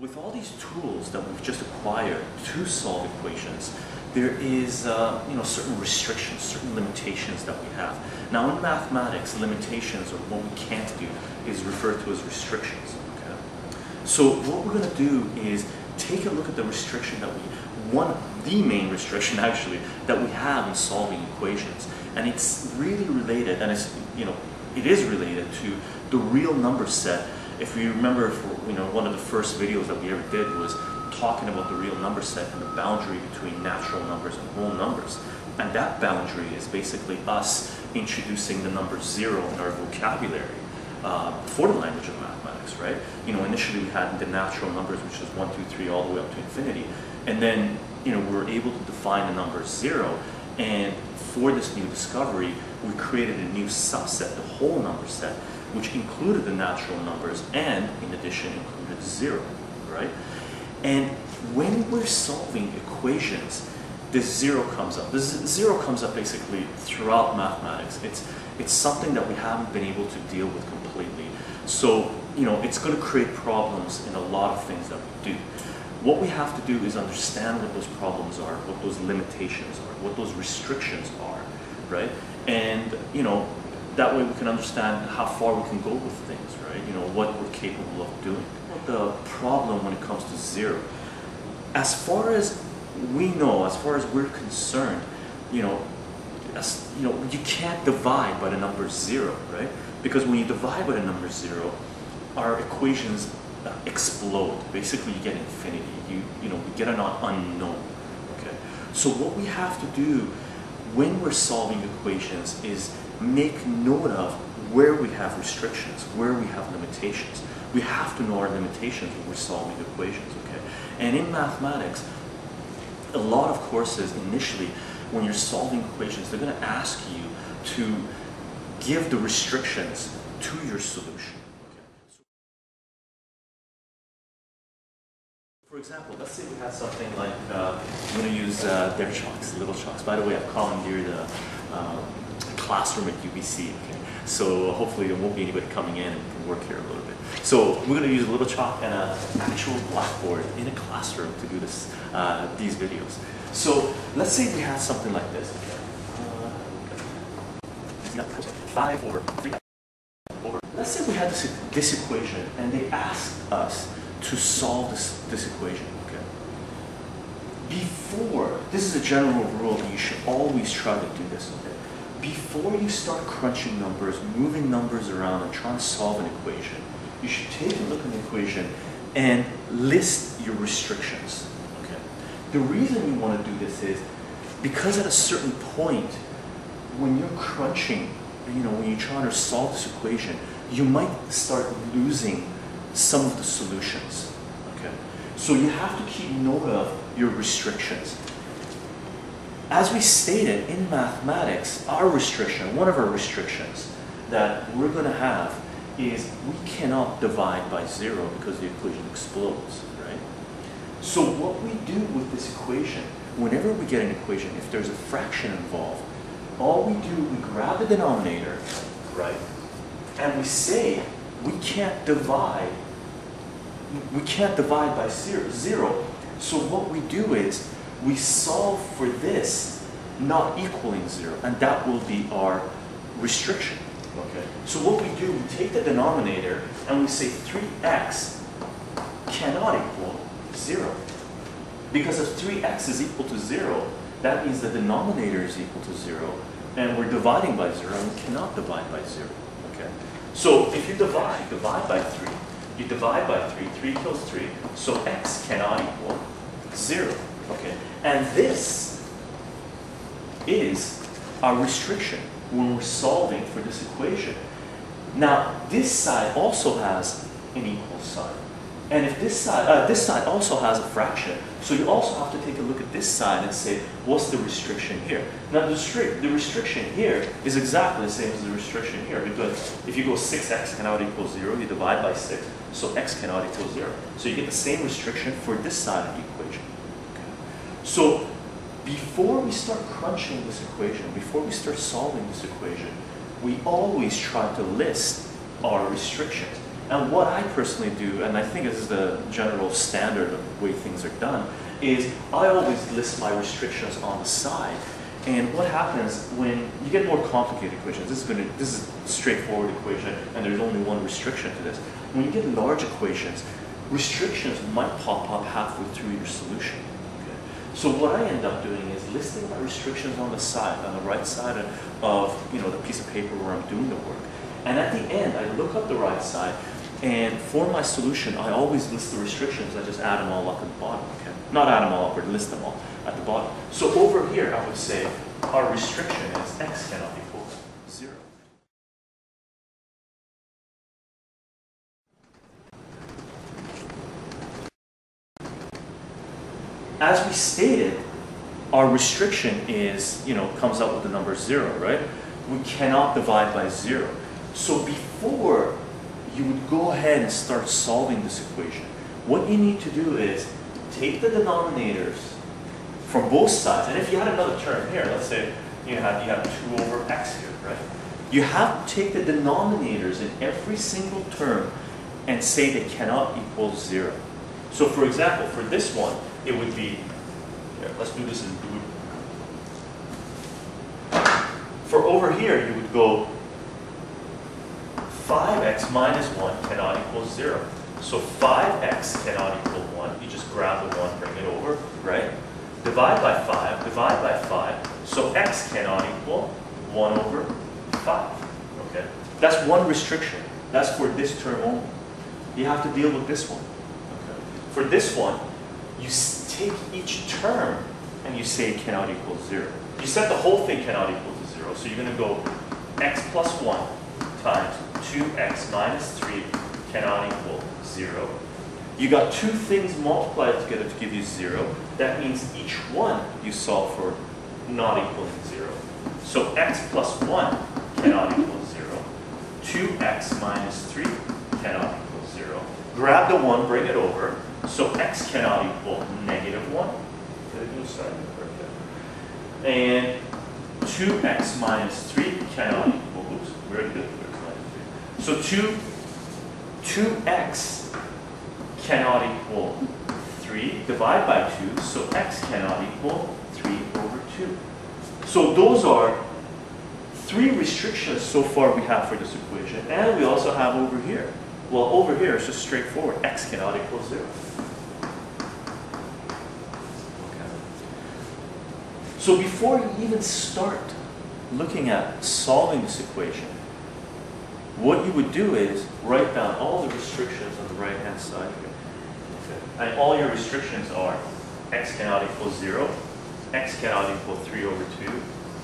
With all these tools that we've just acquired to solve equations, there is certain restrictions, certain limitations that we have. Now in mathematics, limitations, or what we can't do, is referred to as restrictions. Okay? So what we're going to do is take a look at the restriction that the main restriction actually, that we have in solving equations. And it's really related, and it's, it is related to the real number set. If you remember, one of the first videos that we ever did was talking about the real number set and the boundary between natural numbers and whole numbers. And that boundary is basically us introducing the number 0 in our vocabulary for the language of mathematics, right? Initially we had the natural numbers, which is 1, 2, 3, all the way up to infinity. And then, we were able to define the number 0. And for this new discovery, we created a new subset, the whole number set, which included the natural numbers and, in addition, included 0, right? And when we're solving equations, this 0 comes up. This 0 comes up basically throughout mathematics. It's something that we haven't been able to deal with completely. So, it's going to create problems in a lot of things that we do. What we have to do is understand what those problems are, what those limitations are, what those restrictions are, right? And, that way we can understand how far we can go with things, right? What we're capable of doing. The problem when it comes to 0, as far as we know, as far as we're concerned, you can't divide by the number 0, right? Because when you divide by the number 0, our equations explode. Basically, you get infinity. We get an unknown. Okay. So what we have to do when we're solving equations is make note of where we have restrictions, where we have limitations. We have to know our limitations when we're solving equations, okay? And in mathematics, a lot of courses initially, when you're solving equations, they're going to ask you to give the restrictions to your solution. Okay? So, for example, let's say we have something like, I'm going to use their chalks, little chalks. By the way, I've commandeered the classroom at UBC. Okay? So hopefully there won't be anybody coming in and can work here a little bit. So we're going to use a little chalk and an actual blackboard in a classroom to do this, these videos. So let's say we have something like this. 5 over 3 over. Let's say we had this equation and they asked us to solve this equation. Okay. Before, this is a general rule that you should always try to do this. Okay? Before you start crunching numbers, moving numbers around and trying to solve an equation, you should take a look at the equation and list your restrictions. Okay. The reason you want to do this is because at a certain point, when you're crunching, when you're trying to solve this equation, you might start losing some of the solutions. Okay. So you have to keep note of your restrictions. As we stated in mathematics, our restriction, one of our restrictions that we're going to have is we cannot divide by 0 because the equation explodes, right? So what we do with this equation, whenever we get an equation, if there's a fraction involved, all we do, we grab the denominator, right? And we say we can't divide by 0. So what we do is we solve for this not equaling 0, and that will be our restriction. Okay. So what we do, we take the denominator and we say 3x cannot equal 0. Because if 3x is equal to 0, that means the denominator is equal to 0, and we're dividing by 0, and we cannot divide by 0. Okay. So if you divide by 3. You divide by 3, 3 kills 3, so x cannot equal 0. Okay. And this is our restriction when we're solving for this equation. Now, this side also has an equal sign. And if this side also has a fraction, so you also have to take a look at this side and say, what's the restriction here? Now, the restriction here is exactly the same as the restriction here, because if you go 6x cannot equal 0, you divide by 6, so x cannot equal 0. So you get the same restriction for this side of the equation. Okay. So, before we start crunching this equation, before we start solving this equation, we always try to list our restrictions. And what I personally do, and I think this is the general standard of the way things are done, is I always list my restrictions on the side. And what happens when you get more complicated equations, this is a straightforward equation and there's only one restriction to this. When you get large equations, restrictions might pop up halfway through your solution. Okay? So what I end up doing is listing my restrictions on the side, on the right side of the piece of paper where I'm doing the work. And at the end, I look up the right side, and for my solution, I always list the restrictions. I just add them all up at the bottom. Okay? Not add them all up, but list them all at the bottom. So over here, I would say our restriction is x cannot equal 0. As we stated, our restriction is, comes up with the number 0, right? We cannot divide by 0. So before you would go ahead and start solving this equation, what you need to do is take the denominators from both sides, and if you had another term here, let's say you have 2 over x here, right? You have to take the denominators in every single term and say they cannot equal 0. So for example, for this one, it would be, here, let's do this in blue. For over here, you would go 5x minus 1 cannot equal 0. So 5x cannot equal 1. You just grab the 1, bring it over, right? Divide by 5. So x cannot equal 1 over 5. Okay? That's one restriction. That's for this term only. You have to deal with this one. Okay? For this one, you take each term and you say it cannot equal 0. You said the whole thing cannot equal to 0. So you're going to go x plus 1 times 2x minus 3 cannot equal 0. You got two things multiplied together to give you 0. That means each one you solve for not equaling 0. So x plus 1 cannot equal 0. 2x minus 3 cannot equal 0. Grab the 1, bring it over. So x cannot equal negative 1. And 2x minus 3 cannot equal, oops, we already did So 2x cannot equal 3, divide by 2, so x cannot equal 3 over 2. So those are three restrictions so far we have for this equation, and we also have over here. Well, over here it's just straightforward, x cannot equal 0. Okay. So before you even start looking at solving this equation, what you would do is write down all the restrictions on the right-hand side here. Okay. And all your restrictions are x cannot equal 0, x cannot equal 3 over 2,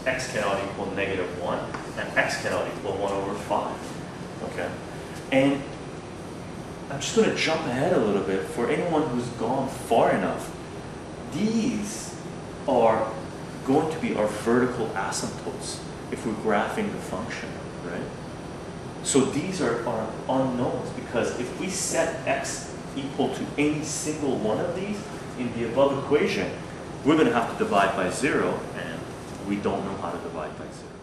x cannot equal negative 1, and x cannot equal 1 over 5. Okay. And I'm just going to jump ahead a little bit. For anyone who's gone far enough, these are going to be our vertical asymptotes if we're graphing the function, right? So these are our unknowns, because if we set x equal to any single one of these in the above equation, we're going to have to divide by 0, and we don't know how to divide by 0.